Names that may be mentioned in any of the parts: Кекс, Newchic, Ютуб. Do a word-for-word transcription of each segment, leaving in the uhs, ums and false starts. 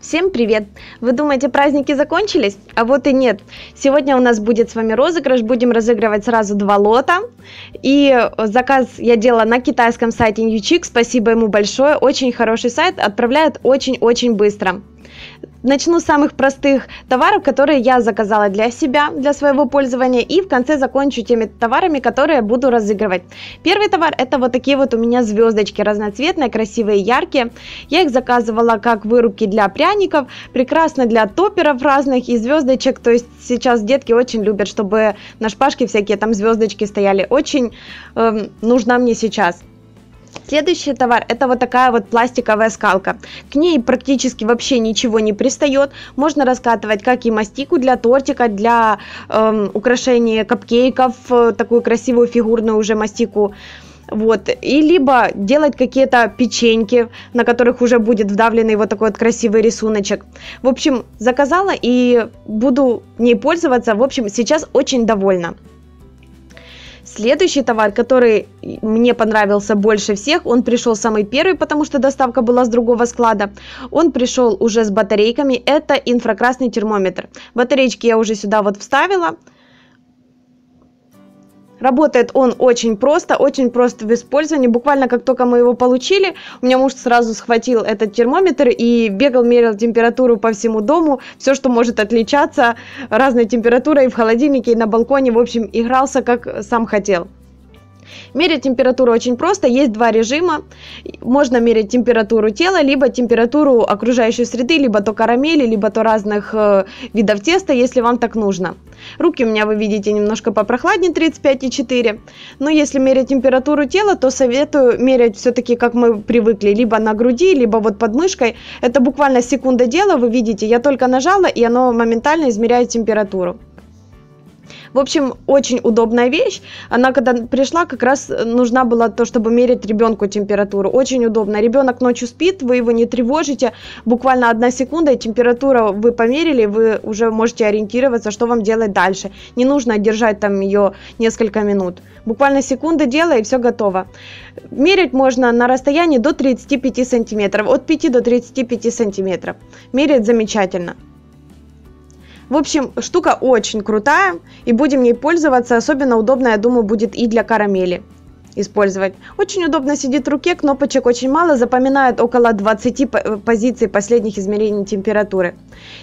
Всем привет! Вы думаете, праздники закончились? А вот и нет. Сегодня у нас будет с вами розыгрыш, будем разыгрывать сразу два лота. И заказ я делала на китайском сайте Newchic, спасибо ему большое, очень хороший сайт, отправляет очень-очень быстро. Начну с самых простых товаров, которые я заказала для себя, для своего пользования, и в конце закончу теми товарами, которые буду разыгрывать. Первый товар — это вот такие вот у меня звездочки разноцветные, красивые, яркие. Я их заказывала как вырубки для пряников, прекрасно для топеров разных и звездочек. То есть сейчас детки очень любят, чтобы на шпажке всякие там звездочки стояли. Очень э, нужна мне сейчас. Следующий товар — это вот такая вот пластиковая скалка. К ней практически вообще ничего не пристает. Можно раскатывать как и мастику для тортика, для эм, украшения капкейков, такую красивую фигурную уже мастику. Вот. И либо делать какие-то печеньки, на которых уже будет вдавленный вот такой вот красивый рисуночек. В общем, заказала и буду ней пользоваться. В общем, сейчас очень довольна. Следующий товар, который мне понравился больше всех, он пришел самый первый, потому что доставка была с другого склада. Он пришел уже с батарейками, это инфракрасный термометр. Батареечки я уже сюда вот вставила. Работает он очень просто, очень просто в использовании. Буквально как только мы его получили, у меня муж сразу схватил этот термометр и бегал, мерил температуру по всему дому. Все, что может отличаться разной температурой, и в холодильнике, и на балконе. В общем, игрался, как сам хотел. Мерить температуру очень просто. Есть два режима. Можно мерить температуру тела, либо температуру окружающей среды, либо то карамели, либо то разных э, видов теста, если вам так нужно. Руки у меня, вы видите, немножко попрохладнее, тридцать пять и четыре. Но если мерить температуру тела, то советую мерить все-таки, как мы привыкли, либо на груди, либо вот под мышкой. Это буквально секунда дела, вы видите, я только нажала, и оно моментально измеряет температуру. В общем, очень удобная вещь. Она, когда пришла, как раз нужна была то, чтобы мерить ребенку температуру. Очень удобно. Ребенок ночью спит, вы его не тревожите. Буквально одна секунда, и температуру вы померили, вы уже можете ориентироваться, что вам делать дальше. Не нужно держать там ее несколько минут. Буквально секунда дела, и все готово. Мерить можно на расстоянии до тридцати пяти сантиметров. От пяти до тридцати пяти сантиметров. Мерить замечательно. В общем, штука очень крутая, и будем ей пользоваться. Особенно удобно, я думаю, будет и для карамели использовать. Очень удобно сидит в руке, кнопочек очень мало, запоминает около двадцати позиций последних измерений температуры.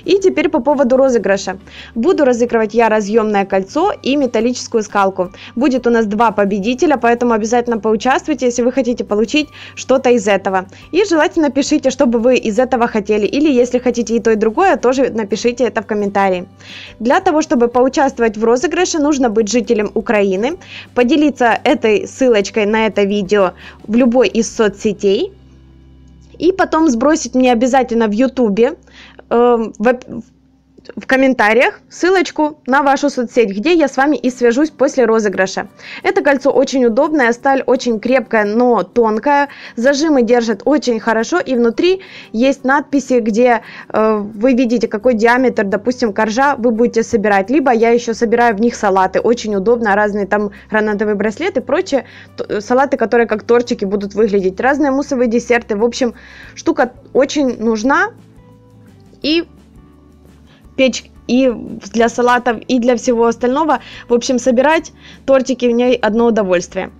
И теперь по поводу розыгрыша. Буду разыгрывать я разъемное кольцо и металлическую скалку. Будет у нас два победителя, поэтому обязательно поучаствуйте, если вы хотите получить что-то из этого. И желательно пишите, что бы вы из этого хотели. Или если хотите и то, и другое, тоже напишите это в комментарии. Для того, чтобы поучаствовать в розыгрыше, нужно быть жителем Украины, поделиться этой ссылкой на это видео в любой из соцсетей и потом сбросить мне обязательно в ютубе э, в, в комментариях ссылочку на вашу соцсеть, где я с вами и свяжусь после розыгрыша. Это кольцо очень удобное, сталь очень крепкая, но тонкая, зажимы держат очень хорошо, и внутри есть надписи, где э, вы видите, какой диаметр, допустим, коржа вы будете собирать, либо я еще собираю в них салаты, очень удобно, разные там гранатовые браслеты и прочие салаты, которые как тортики будут выглядеть, разные муссовые десерты. В общем, штука очень нужна и печь и для салатов, и для всего остального. В общем, собирать тортики в ней одно удовольствие.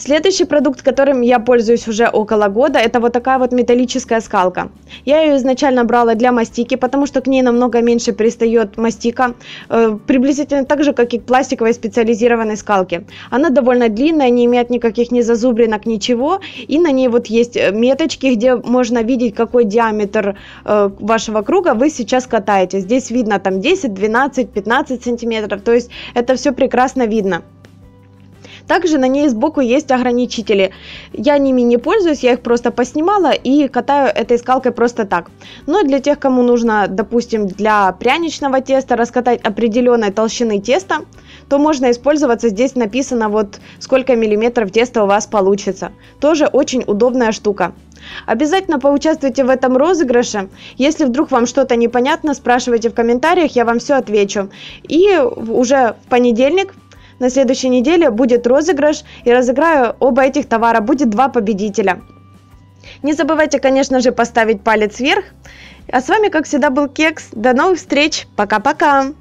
Следующий продукт, которым я пользуюсь уже около года, это вот такая вот металлическая скалка. Я ее изначально брала для мастики, потому что к ней намного меньше пристает мастика, э, приблизительно так же, как и к пластиковой специализированной скалке. Она довольно длинная, не имеет никаких ни зазубринок, ничего, и на ней вот есть меточки, где можно видеть, какой диаметр э, вашего круга вы сейчас катаете. Здесь видно там десять, двенадцать, пятнадцать сантиметров, то есть это все прекрасно видно. Также на ней сбоку есть ограничители. Я ними не пользуюсь, я их просто поснимала и катаю этой скалкой просто так. Но для тех, кому нужно, допустим, для пряничного теста раскатать определенной толщины теста, то можно использоваться. Здесь написано, вот сколько миллиметров теста у вас получится. Тоже очень удобная штука. Обязательно поучаствуйте в этом розыгрыше. Если вдруг вам что-то непонятно, спрашивайте в комментариях, я вам все отвечу. И уже в понедельник, на следующей неделе, будет розыгрыш, и разыграю оба этих товара, будет два победителя. Не забывайте, конечно же, поставить палец вверх. А с вами, как всегда, был Кекс. До новых встреч. Пока-пока.